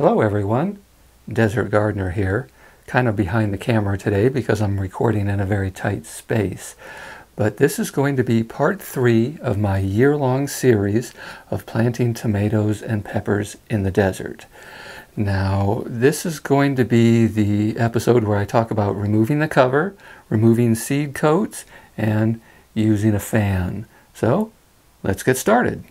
Hello everyone, Desert Gardener here, kind of behind the camera today because I'm recording in a very tight space. But this is going to be part 3 of my year-long series of planting tomatoes and peppers in the desert. Now, this is going to be the episode where I talk about removing the cover, removing seed coats, and using a fan. So, let's get started.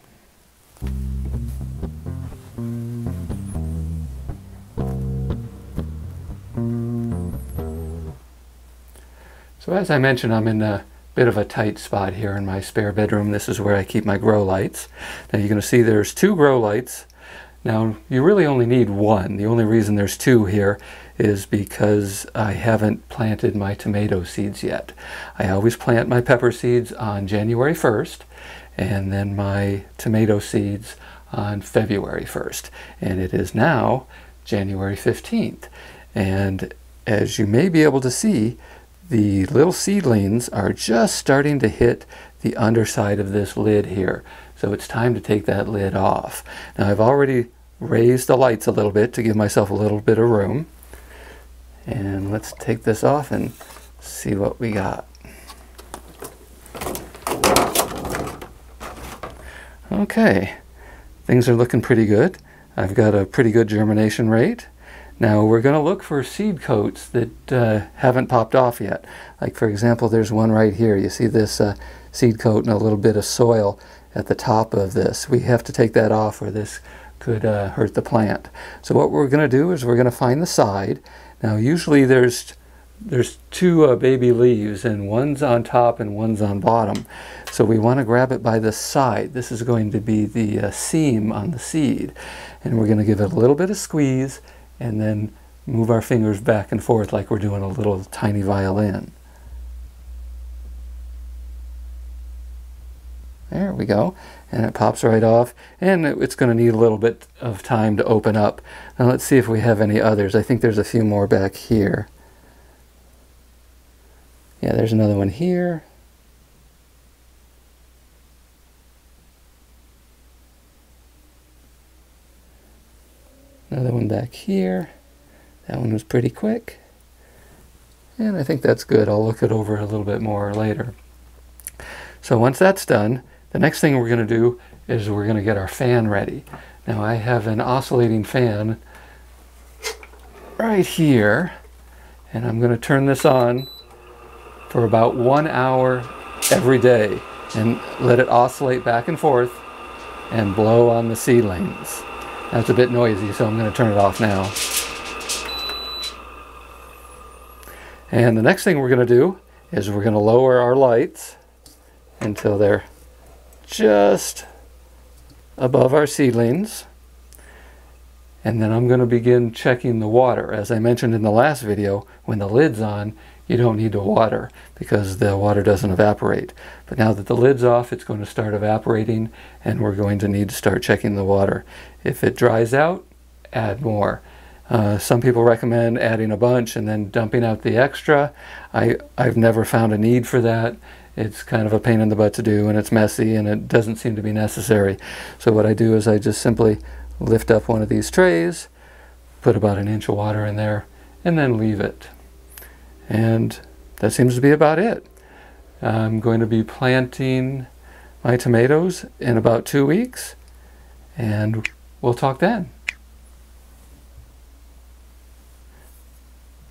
So as I mentioned, I'm in a bit of a tight spot here in my spare bedroom. This is where I keep my grow lights. Now you're going to see there's 2 grow lights. Now you really only need one. The only reason there's 2 here is because I haven't planted my tomato seeds yet. I always plant my pepper seeds on January 1st and then my tomato seeds on February 1st. And it is now January 15th. And as you may be able to see, the little seedlings are just starting to hit the underside of this lid here. So it's time to take that lid off. Now I've already raised the lights a little bit to give myself a little bit of room. And let's take this off and see what we got. Okay, things are looking pretty good. I've got a pretty good germination rate. Now we're going to look for seed coats that haven't popped off yet. Like for example, there's one right here. You see this seed coat and a little bit of soil at the top of this. We have to take that off or this could hurt the plant. So what we're going to do is we're going to find the side. Now usually there's 2 baby leaves, and one's on top and one's on bottom. So we want to grab it by the side. This is going to be the seam on the seed. And we're going to give it a little bit of squeeze and then move our fingers back and forth like we're doing a little tiny violin. There we go, and it pops right off, and it's going to need a little bit of time to open up. Now let's see if we have any others. I think there's a few more back here. Yeah, there's another one here. Another one back here. That one was pretty quick. And I think that's good. I'll look it over a little bit more later. So once that's done, the next thing we're going to do is we're going to get our fan ready. Now I have an oscillating fan right here, and I'm going to turn this on for about 1 hour every day and let it oscillate back and forth and blow on the seedlings. That's a bit noisy, so I'm going to turn it off now. And the next thing we're going to do is we're going to lower our lights until they're just above our seedlings. And then I'm going to begin checking the water. As I mentioned in the last video, when the lid's on, you don't need to water because the water doesn't evaporate. But now that the lid's off, it's going to start evaporating, and we're going to need to start checking the water. If it dries out, add more. Some people recommend adding a bunch and then dumping out the extra. I've never found a need for that. It's kind of a pain in the butt to do, and it's messy, and it doesn't seem to be necessary. So what I do is I just simply lift up one of these trays, put about an inch of water in there, and then leave it. And that seems to be about it. I'm going to be planting my tomatoes in about 2 weeks, and we'll talk then.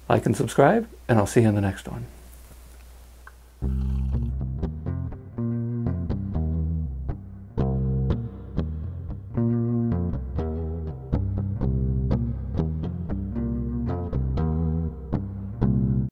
Like and subscribe, and I'll see you in the next one.